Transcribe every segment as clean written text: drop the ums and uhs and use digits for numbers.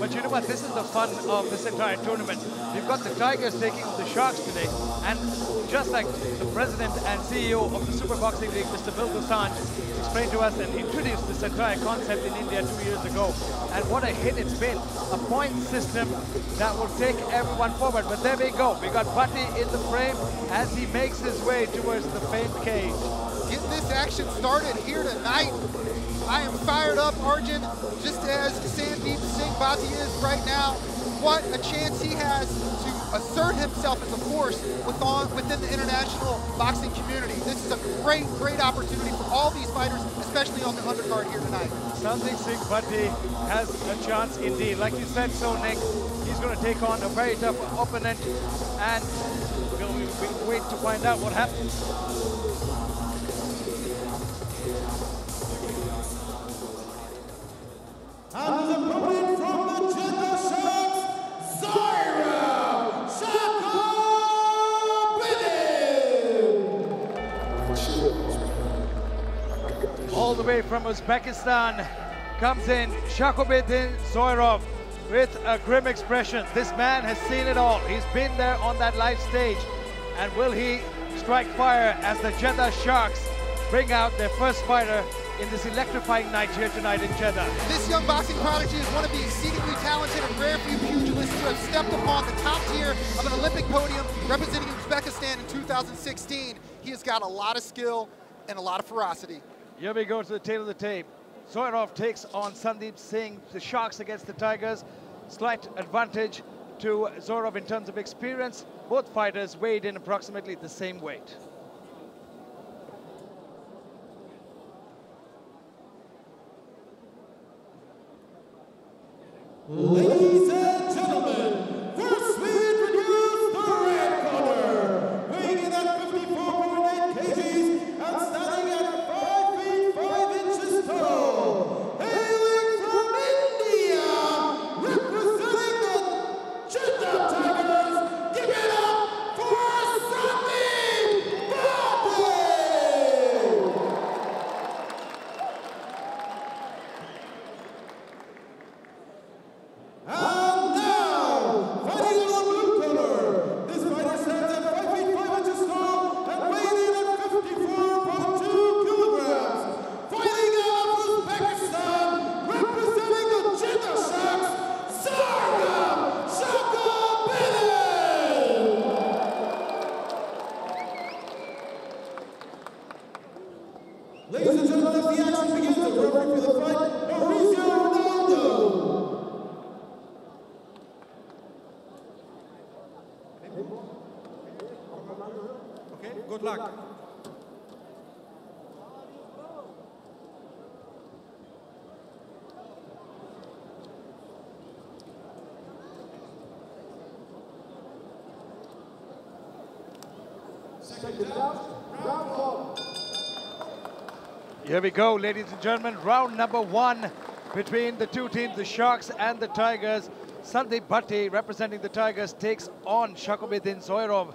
But you know what, this is the fun of this entire tournament. We've got the Tigers taking on the Sharks today, and just like the president and CEO of the Super Boxing League, Mr. Bill Dussan, explained to us and introduced this entire concept in India 2 years ago, and what a hit it's been, a point system that will take everyone forward. But there we go, we got Bhatti in the frame as he makes his way towards the famed cage. Get this action started here tonight. I am fired up, Arjun, just as Sandeep Singh Bhatti is right now. What a chance he has to assert himself as a force within the international boxing community. This is a great, great opportunity for all these fighters, especially on the undercard here tonight. Sandeep Singh Bhatti has a chance indeed. Like you said, so Nick, he's going to take on a very tough opponent, and we'll wait to find out what happens. And the opponent from the Jeddah Sharks, Zoirov, Shakhobidin! All the way from Uzbekistan comes in Shakhobidin Zoirov with a grim expression. This man has seen it all. He's been there on that live stage. And will he strike fire as the Jeddah Sharks bring out their first fighter in this electrifying night here tonight in Jeddah? This young boxing prodigy is one of the exceedingly talented and rare few pugilists who have stepped upon the top tier of an Olympic podium representing Uzbekistan in 2016. He has got a lot of skill and a lot of ferocity. Here we go to the tail of the tape. Zoirov takes on Sandeep Singh, the Sharks against the Tigers. Slight advantage to Zoirov in terms of experience. Both fighters weighed in approximately the same weight. Ladies and gentlemen, first weight reduced, the red corner, weighing in at 54.8 kgs and standing at 5 feet 5 inches tall, hailing from India, representing the Jeddah Tigers. Give it up for Sandeep Bhatti! And now, fighting on the blue corner, this fighter stands at 5 feet 5 inches tall and weighing in at 54.2 kilograms. Fighting out of Uzbekistan, representing the Jeddah Sharks, Zoirov Shakhobidin! Ladies and gentlemen, as the action begins, the referee for the fight, good luck. Here we go, ladies and gentlemen. Round number one between the two teams, the Sharks and the Tigers. Sandeep Bhatti, representing the Tigers, takes on Shakhobidin Zoirov.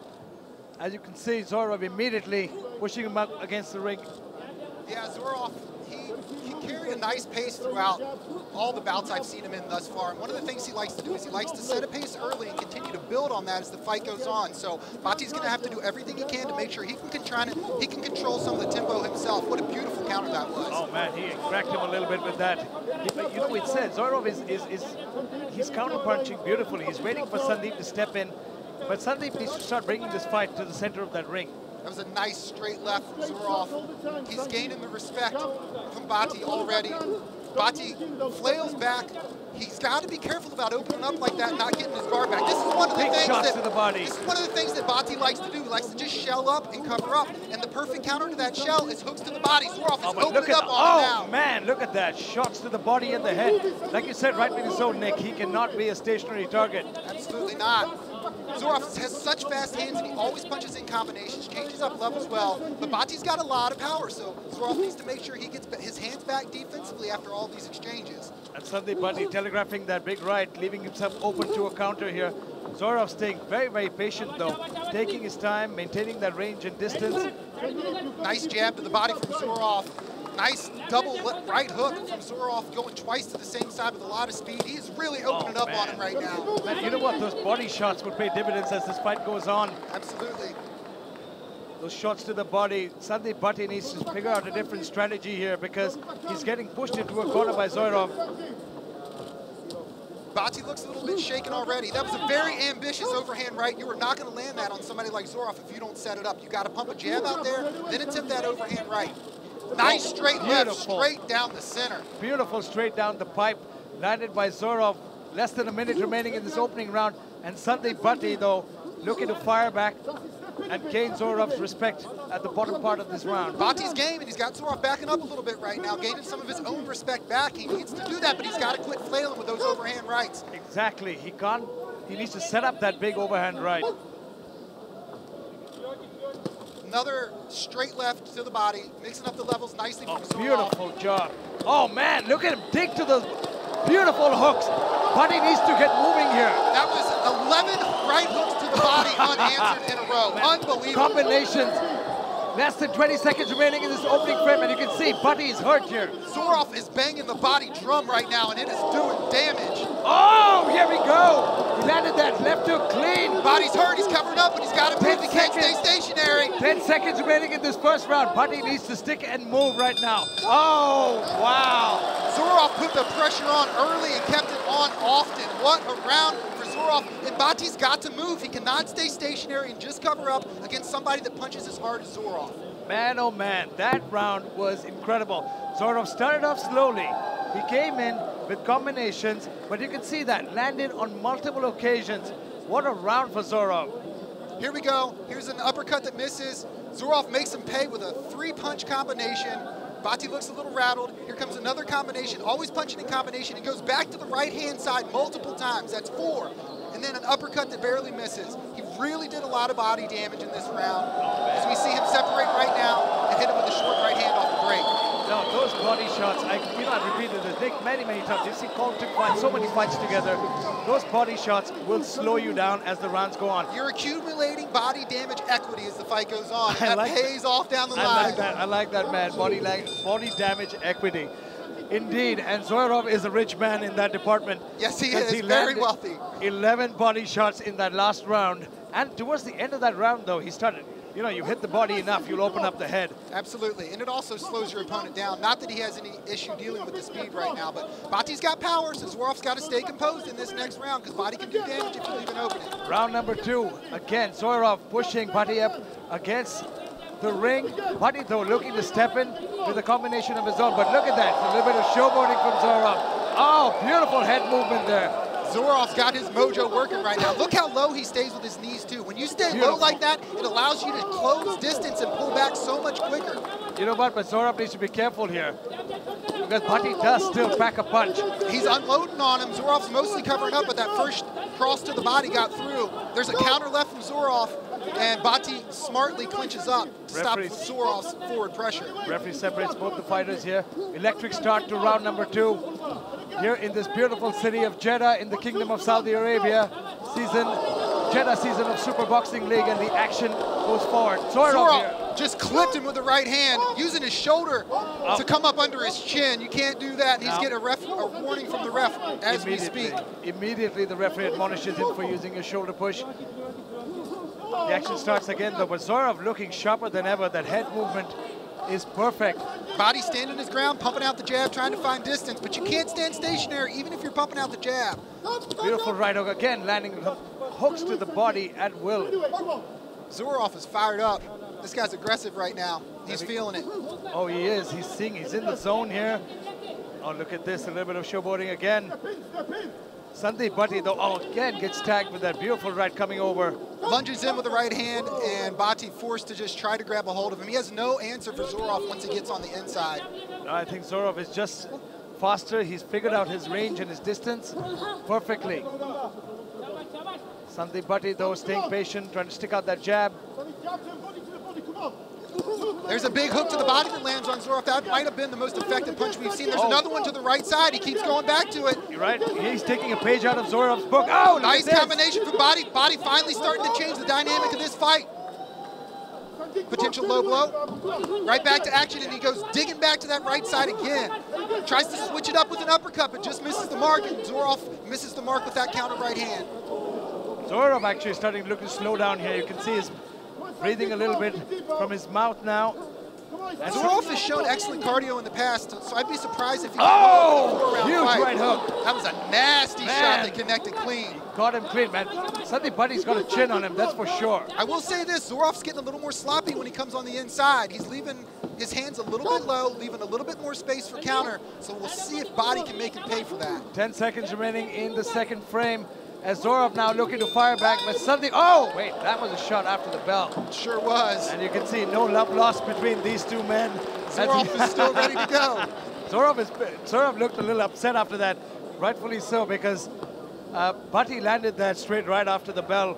As you can see, Zoirov immediately pushing him up against the ring. Yeah, Zoirov, he carried a nice pace throughout all the bouts I've seen him in thus far. And one of the things he likes to do is he likes to set a pace early and continue to build on that as the fight goes on. So Bhatti's going to have to do everything he can to make sure he can control some of the tempo himself. What a beautiful counter that was. Oh, man, he cracked him a little bit with that. You know, it said Zoirov he's counter-punching beautifully. He's waiting for Sandeep to step in. But Sandeep needs to start bringing this fight to the center of that ring. That was a nice straight left from Zoirov. He's gaining the respect from Bhatti already. Bhatti flails back. He's got to be careful about opening up like that, not getting his guard back. This is one of the things that Bhatti likes to do. He likes to just shell up and cover up. And the perfect counter to that shell is hooks to the body. Zoirov is opening up on him now. Oh man, look at that. Shots to the body and the head. Like you said, rightly so, Nick, he cannot be a stationary target. Absolutely not. Zoirov has such fast hands and he always punches in combinations, changes up levels well, but Bhatti's got a lot of power, so Zoirov needs to make sure he gets his hands back defensively after all these exchanges. And Sandeep Bhatti telegraphing that big right, leaving himself open to a counter here. Zoirov staying very, very patient though, taking his time, maintaining that range and distance. Nice jab to the body from Zoirov. Nice double right hook from Zoirov, going twice to the same side with a lot of speed. He's really opening up on him right now. Man, you know what? Those body shots would pay dividends as this fight goes on. Absolutely. Those shots to the body. Sandeep Bhatti needs to figure out a different strategy here because he's getting pushed into a corner by Zoirov. Bhatti looks a little bit shaken already. That was a very ambitious overhand right. You are not going to land that on somebody like Zoirov if you don't set it up. You got to pump a jab out there, then attempt that overhand right. Nice straight left, straight down the center. Beautiful straight down the pipe, landed by Zoirov. Less than a minute remaining in this opening round. And Sandeep Bhatti, though, looking to fire back and gain Zorov's respect at the bottom part of this round. Bhatti's game, and he's got Zoirov backing up a little bit right now, gaining some of his own respect back. He needs to do that, but he's got to quit flailing with those overhand rights. Exactly. He can't. He needs to set up that big overhand right. Another straight left to the body, mixing up the levels nicely from Zoirov. Beautiful job. Oh, man, look at him dig to those beautiful hooks. Bhatti needs to get moving here. That was 11 right hooks to the body unanswered in a row. Unbelievable. Combinations. Less than 20 seconds remaining in this opening frame, and you can see Bhatti is hurt here. Zoirov is banging the body drum right now, and it is doing damage. Oh, here we go. He landed that left hook clean. Bhatti's hurt, he's covered up, but he's got to pin. He can't stay stationary. 10 seconds remaining in this first round. Bhatti needs to stick and move right now. Oh, wow. Zoirov put the pressure on early and kept it on often. What a round. And Bhatti's got to move. He cannot stay stationary and just cover up against somebody that punches as hard as Zoirov. Man, oh man, that round was incredible. Zoirov started off slowly. He came in with combinations, but you can see that landed on multiple occasions. What a round for Zoirov. Here we go. Here's an uppercut that misses. Zoirov makes him pay with a three-punch combination. Bhatti looks a little rattled. Here comes another combination, always punching in combination. He goes back to the right-hand side multiple times. That's four. And then an uppercut that barely misses. He really did a lot of body damage in this round. As we see him separate right now and hit him with a short right hand off the break. Now, those body shots, I've repeated this, Nick, many, many times. You've seen Colton took fight, so many fights together. Those body shots will slow you down as the rounds go on. You're accumulating body damage equity as the fight goes on. And that pays off down the line. I like that, man. Body damage equity. Indeed, and Zoirov is a rich man in that department. Yes, he is. He very wealthy. 11 body shots in that last round. And towards the end of that round, though, he started, you know, you hit the body enough, you'll open up the head. Absolutely, and it also slows your opponent down. Not that he has any issue dealing with the speed right now, but Bhatti's got power, so Zorov's got to stay composed in this next round, because Bhatti can do damage if you leave an opening. Round number 2, again, Zoirov pushing Bhatti up against the ring. Bhatti, though, looking to step in with a combination of his own, but look at that, a little bit of showboating from Zoirov. Oh, beautiful head movement there. Zorov's got his mojo working right now. Look how low he stays with his knees, too. When you stay low like that, it allows you to close distance and pull back so much quicker. You know what, but Zoirov needs to be careful here, because Bhatti does still pack a punch. He's unloading on him. Zorov's mostly covering up, but that first cross to the body got through. There's a counter left from Zoirov, and Bhatti smartly clinches up to stop Zorov's forward pressure. Referee separates both the fighters here. Electric start to round number 2 here in this beautiful city of Jeddah in the Kingdom of Saudi Arabia. Jeddah season of Super Boxing League, and the action goes forward. Zoirov just clipped him with the right hand, using his shoulder to come up under his chin. You can't do that. He's getting a warning from the ref as we speak. Immediately the referee admonishes him for using a shoulder push. The action starts again, though, but Zoirov looking sharper than ever. That head movement is perfect. Bhatti standing his ground, pumping out the jab, trying to find distance, but you can't stand stationary even if you're pumping out the jab. Beautiful right hook again, landing hooks to the body at will. Zoirov is fired up. This guy's aggressive right now. He's feeling it. Oh, he is. He's seeing. He's in the zone here. Oh, look at this. A little bit of showboating again. Sandeep Bhatti, though, again gets tagged with that beautiful right coming over. Lunges in with the right hand, and Bhatti forced to just try to grab a hold of him. He has no answer for Zoirov once he gets on the inside. I think Zoirov is just faster. He's figured out his range and his distance perfectly. Sandeep Bhatti, though, staying patient, trying to stick out that jab. There's a big hook to the body that lands on Zoirov. That might have been the most effective punch we've seen. There's another one to the right side. He keeps going back to it. You're right. He's taking a page out of Zorov's book. Oh, nice combination from Bhatti. Bhatti finally starting to change the dynamic of this fight. potential low blow. Right back to action, and he goes digging back to that right side again. Tries to switch it up with an uppercut, but just misses the mark, and Zoirov misses the mark with that counter right hand. Zoirov actually is starting to look to slow down here. You can see he's breathing a little bit from his mouth now. Zoirov has shown excellent cardio in the past, so I'd be surprised if he... Oh! Huge fight. Right hook. That was a nasty shot that connected clean. He caught him clean, man. Sandeep Bhatti's got a chin on him, that's for sure. I will say this, Zorov's getting a little more sloppy when he comes on the inside. He's leaving his hands a little bit low, leaving a little bit more space for counter, so we'll see if Bhatti can make him pay for that. 10 seconds remaining in the second frame. As Zoirov now looking to fire back, but suddenly, oh, wait, that was a shot after the bell. Sure was. And you can see no love lost between these two men. Zoirov is still ready to go. Zoirov looked a little upset after that, rightfully so, because Bhatti landed that straight right after the bell.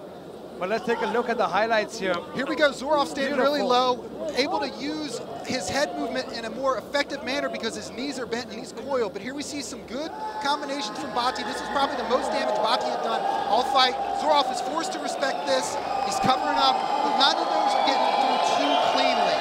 But let's take a look at the highlights here. Here we go, Zoirov standing really low, able to use his head movement in a more effective manner because his knees are bent and he's coiled. But here we see some good combinations from Bhatti. This is probably the most damage Bhatti had done all fight. Zoirov is forced to respect this. He's covering up, but none of those are getting through too cleanly.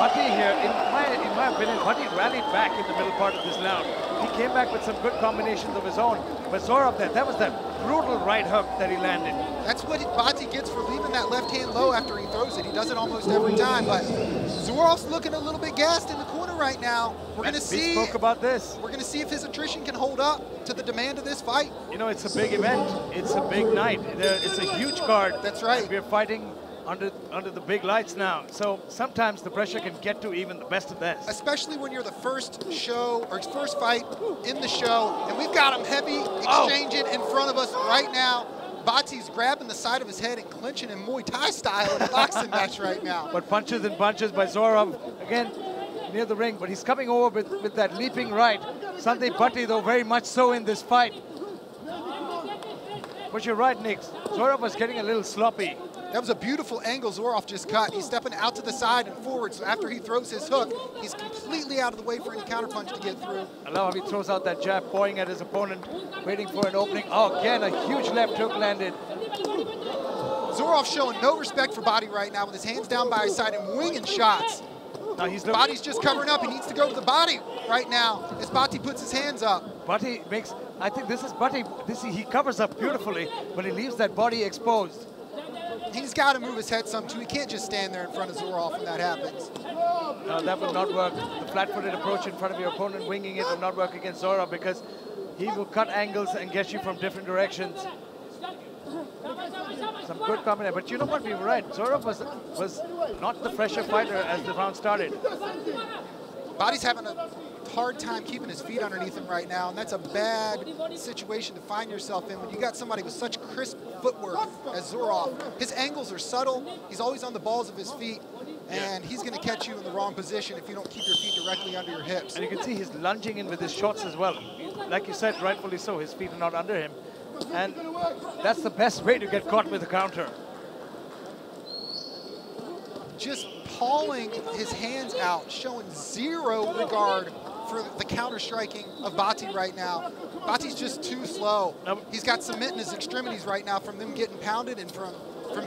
Bhatti here, in my opinion, Bhatti rallied back in the middle part of this round. He came back with some good combinations of his own. But Zoirov, that was that brutal right hook that he landed. That's what Bhatti gets for leaving that left hand low after he throws it. He does it almost every time, but Zorov's looking a little bit gassed in the corner right now. We're going to see. We spoke about this. We're going to see if his attrition can hold up to the demand of this fight. You know, it's a big event. It's a big night. It's a huge card. That's right. We're fighting under the big lights now. So sometimes the pressure can get to even the best of this. Especially when you're the first show or first fight in the show, and we've got him heavy exchanging in front of us right now. Bhatti's grabbing the side of his head and clinching in Muay Thai style in a boxing match right now. But punches and punches by Zoirov, again, near the ring, but he's coming over with that leaping right. Sandeep Bhatti, though, very much so in this fight. But you're right, Nick. Zoirov was getting a little sloppy. That was a beautiful angle Zoirov just cut. He's stepping out to the side and forward, so after he throws his hook, he's completely out of the way for any counterpunch to get through. I love how he throws out that jab, pawing at his opponent, waiting for an opening. Oh, again, a huge left hook landed. Zoirov showing no respect for Bhatti right now with his hands down by his side and winging shots. Now Bhatti's just covering up. He needs to go to the body right now as Bhatti puts his hands up. Bhatti makes, I think this is Bhatti. He covers up beautifully, but he leaves that body exposed. He's got to move his head some, too. He can't just stand there in front of Zoirov when that happens. No, that would not work. The flat-footed approach in front of your opponent, winging it, will not work against Zoirov because he will cut angles and get you from different directions. Some good combination. But you know what? We were right. Zoirov was not the fresher fighter as the round started. Bhatti's having a hard time keeping his feet underneath him right now, and that's a bad situation to find yourself in when you got somebody with such crisp footwork as Zoirov. His angles are subtle, he's always on the balls of his feet, and he's going to catch you in the wrong position if you don't keep your feet directly under your hips. And you can see he's lunging in with his shots as well. Like you said, rightfully so, his feet are not under him, and that's the best way to get caught with a counter. Just pawing his hands out, showing zero regard for the counter-striking of Bhatti right now. Bhatti's just too slow. He's got cement in his extremities right now from them getting pounded and from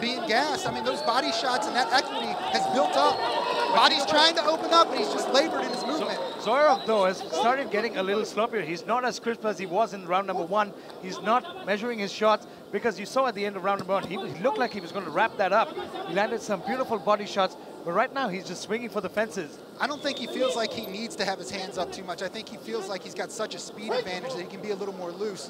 being gassed. I mean, those body shots and that equity has built up. Bhatti's trying to open up, but he's just labored in his movement. Zoirov, though, has started getting a little sloppier. He's not as crisp as he was in round number one. He's not measuring his shots because you saw at the end of round number one, he looked like he was going to wrap that up. He landed some beautiful body shots, but right now he's just swinging for the fences. I don't think he feels like he needs to have his hands up too much. I think he feels like he's got such a speed advantage that he can be a little more loose.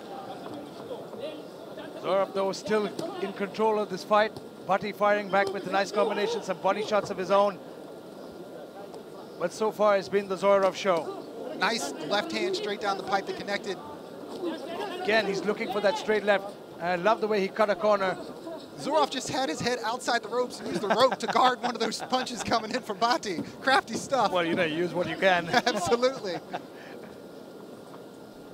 Zoirov, though, is still in control of this fight. Bhatti firing back with a nice combination, some body shots of his own. But so far, it's been the Zoirov show. Nice left hand straight down the pipe that connected. Again, he's looking for that straight left. I love the way he cut a corner. Zoirov just had his head outside the ropes and used the rope to guard one of those punches coming in from Bhatti. Crafty stuff. Well, you know, use what you can. Absolutely.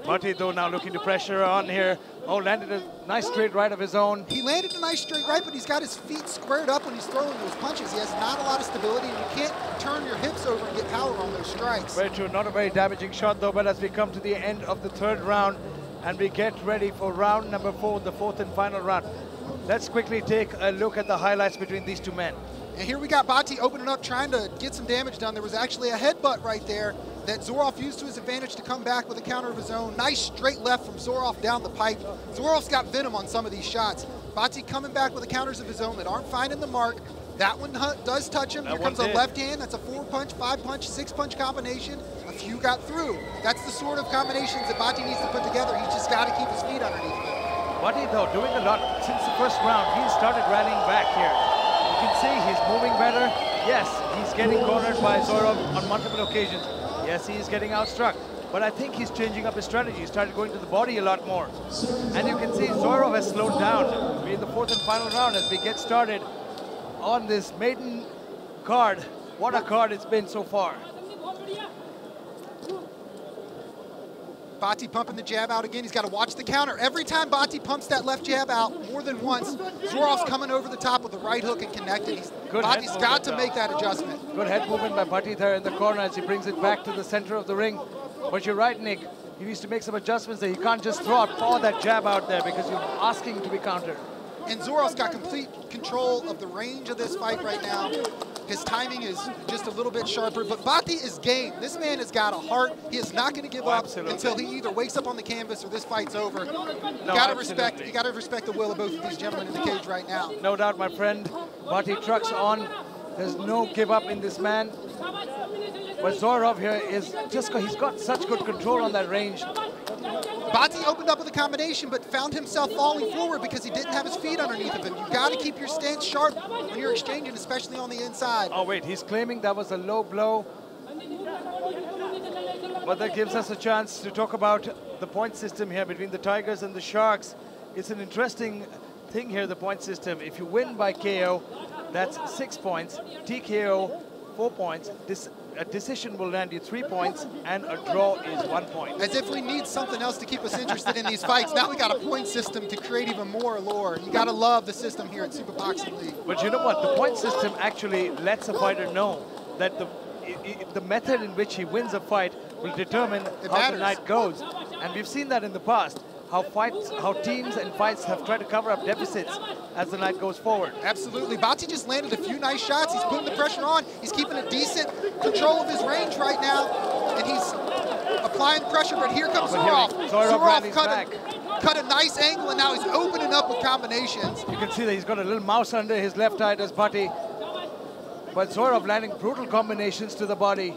Bhatti, though, now looking to pressure on here. Oh, landed a nice straight right of his own. He landed a nice straight right, but he's got his feet squared up when he's throwing those punches. He has not a lot of stability, and you can't turn your hips over and get power on those strikes. Very true. Not a very damaging shot, though, but as we come to the end of the third round, and we get ready for round number 4, the fourth and final round. Let's quickly take a look at the highlights between these two men. And here we got Bhatti opening up, trying to get some damage done. There was actually a headbutt right there that Zoirov used to his advantage to come back with a counter of his own. Nice straight left from Zoirov down the pipe. Zorov's got venom on some of these shots. Bhatti coming back with the counters of his own that aren't finding the mark. That one does touch him. Here comes a left hand. That's a 4-punch, 5-punch, 6-punch combination. A few got through. That's the sort of combinations that Bhatti needs to put together. He's just got to keep his feet underneath him. Bhatti, though, doing a lot since the first round. He's started rallying back here. You can see he's moving better. Yes, he's getting cornered by Zoirov on multiple occasions. Yes, he's getting outstruck. But I think he's changing up his strategy. He started going to the body a lot more. And you can see Zoirov has slowed down. We're in the fourth and final round as we get started on this maiden card. What a card it's been so far. Bhatti pumping the jab out again. He's got to watch the counter. Every time Bhatti pumps that left jab out more than once, Zorov's coming over the top with the right hook and connecting. Bhatti's got to make that adjustment. Good head movement by Bhatti there in the corner as he brings it back to the center of the ring. But you're right, Nick. He needs to make some adjustments there. You can't just throw out all that jab out there because you're asking to be countered. And Zorov's got complete control of the range of this fight right now. His timing is just a little bit sharper, but Bhatti is game. This man has got a heart. He is not going to give up until he either wakes up on the canvas or this fight's over. You got to respect the will of both of these gentlemen in the cage right now. No doubt, my friend. Bhatti trucks on. There's no give up in this man. But Zoirov here is just, he's got such good control on that range. Bhatti opened up with a combination, but found himself falling forward because he didn't have his feet underneath of him. You've got to keep your stance sharp when you're exchanging, especially on the inside. Oh, wait, he's claiming that was a low blow. But that gives us a chance to talk about the point system here between the Tigers and the Sharks. It's an interesting thing here, the point system. If you win by KO, that's 6 points. TKO, 4 points. A decision will land you 3 points, and a draw is 1 point. As if we need something else to keep us interested in these fights. Now we got a point system to create even more lore. You got to love the system here at Super Boxing League. But you know what? The point system actually lets a fighter know that the method in which he wins a fight will determine how the night goes. And we've seen that in the past, how teams and fights have tried to cover up deficits as the night goes forward. Absolutely. Bhatti just landed a few nice shots. He's putting the pressure on. He's keeping a decent control of his range right now, and he's applying pressure. But here comes Zoirov. Zoirov cut a nice angle, and now he's opening up with combinations. You can see that he's got a little mouse under his left eye, does Bhatti. But Zoirov landing brutal combinations to the body.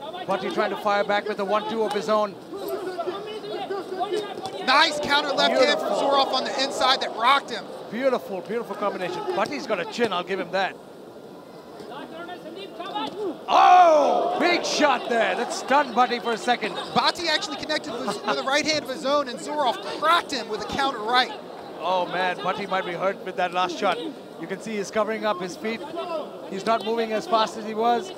Bhatti trying to fire back with a 1-2 of his own. Nice counter left hand from Zoirov on the inside that rocked him. Beautiful, beautiful combination. Bhatti's got a chin, I'll give him that. Oh, big shot there. That stunned Bhatti for a second. Bhatti actually connected with a right hand of his own, and Zoirov cracked him with a counter right. Oh man, Bhatti might be hurt with that last shot. You can see he's covering up his feet. He's not moving as fast as he was.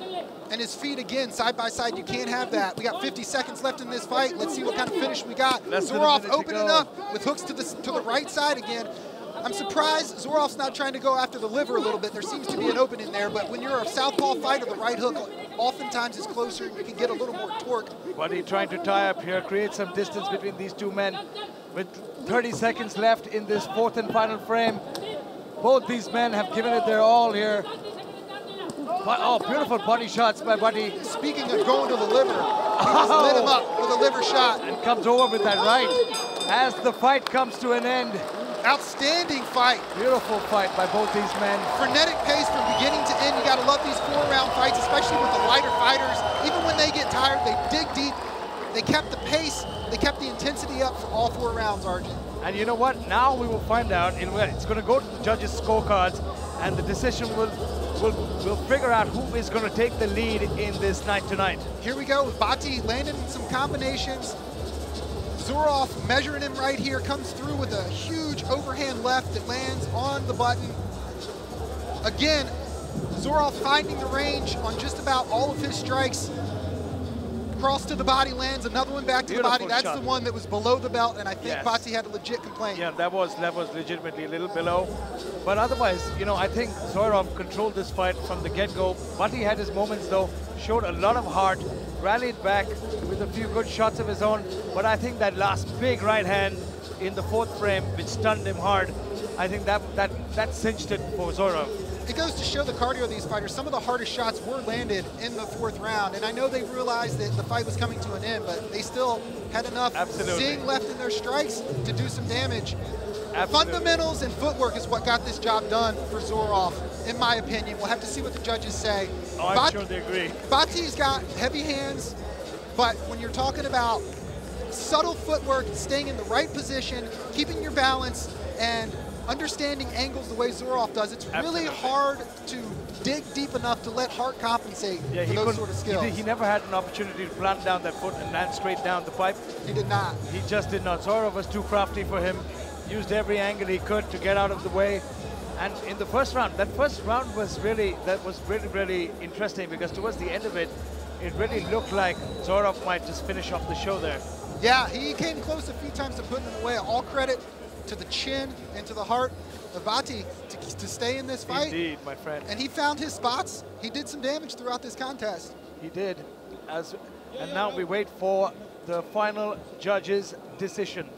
And his feet again, side by side, you can't have that. We got 50 seconds left in this fight. Let's see what kind of finish we got. Zoirov opening up with hooks to the right side again. I'm surprised Zorov's not trying to go after the liver a little bit. There seems to be an opening there, but when you're a southpaw fighter, the right hook oftentimes is closer and you can get a little more torque. Bhatti trying to tie up here, create some distance between these two men. With 30 seconds left in this fourth and final frame, both these men have given it their all here. Oh, beautiful body shots by Bhatti. Speaking of going to the liver, he just lit him up with a liver shot. And comes over with that right as the fight comes to an end. Outstanding fight. Beautiful fight by both these men. Frenetic pace from beginning to end. You got to love these 4-round fights, especially with the lighter fighters. Even when they get tired, they dig deep. They kept the pace. They kept the intensity up for all 4 rounds, Arjun. And you know what? Now we will find out. It's going to go to the judges' scorecards, and the decision will figure out who is going to take the lead in this night tonight. Here we go. Bhatti landed in some combinations. Zoirov measuring him right here, comes through with a huge overhand left that lands on the button. Again, Zoirov finding the range on just about all of his strikes. Cross to the body, lands another one back to the body. That's shot. The one that was below the belt, and I think Bhatti had a legit complaint. Yeah, that was legitimately a little below. But otherwise, you know, I think Zoirov controlled this fight from the get-go. Bhatti had his moments, though, showed a lot of heart, rallied back with a few good shots of his own. But I think that last big right hand in the fourth frame, which stunned him hard, I think that cinched it for Zoirov. it goes to show the cardio of these fighters. Some of the hardest shots were landed in the fourth round, and I know they realized that the fight was coming to an end, but they still had enough zing left in their strikes to do some damage. Fundamentals and footwork is what got this job done for Zoirov, in my opinion. We'll have to see what the judges say. Oh, I'm sure they agree. Bhatti's got heavy hands, but when you're talking about subtle footwork, staying in the right position, keeping your balance, and understanding angles the way Zoirov does, it's really hard to dig deep enough to let Hart compensate for those sort of skills. He never had an opportunity to plant down that foot and land straight down the pipe. He did not. He just did not. Zoirov was too crafty for him. Used every angle he could to get out of the way. And in the first round, that first round was really, really interesting, because towards the end of it, it really looked like Zoirov might just finish off the show there. Yeah, he came close a few times to putting him away. All credit to the chin and to the heart of Bhatti to stay in this fight. Indeed, my friend. And he found his spots. He did some damage throughout this contest. He did. And now we wait for the final judge's decision.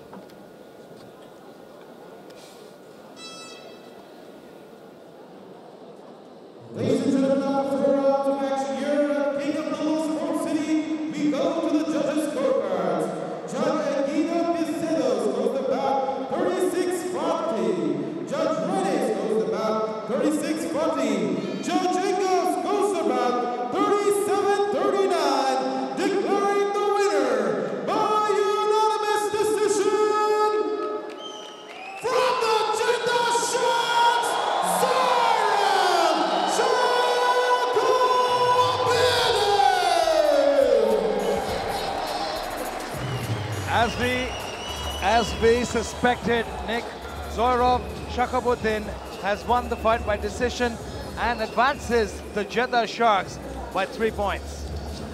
Ladies and gentlemen, after the round of action here at King of the Los Sports City, we go to the judges' scorecards. Judge Edina Pizzelos goes about 36-40. Judge Rennes goes about 36-40. Judge Jacobs goes about 37-39. Declaring the winner by unanimous decision from the Jeddah Sharks. As we suspected, Nick, Zoirov Shakhobidin has won the fight by decision and advances the Jeddah Sharks by 3 points.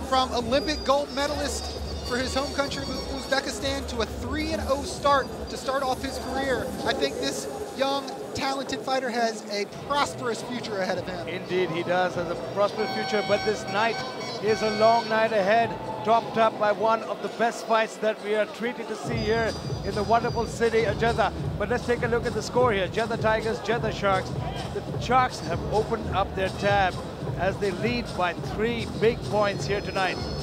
From Olympic gold medalist for his home country, Uzbekistan, to a 3-0 start to start off his career, I think this young, talented fighter has a prosperous future ahead of him. Indeed, he does have a prosperous future, but this night is a long night ahead, topped up by one of the best fights that we are treated to see here in the wonderful city of Jeddah. But let's take a look at the score here. Jeddah Tigers, Jeddah Sharks. The Sharks have opened up their tab as they lead by 3 big points here tonight.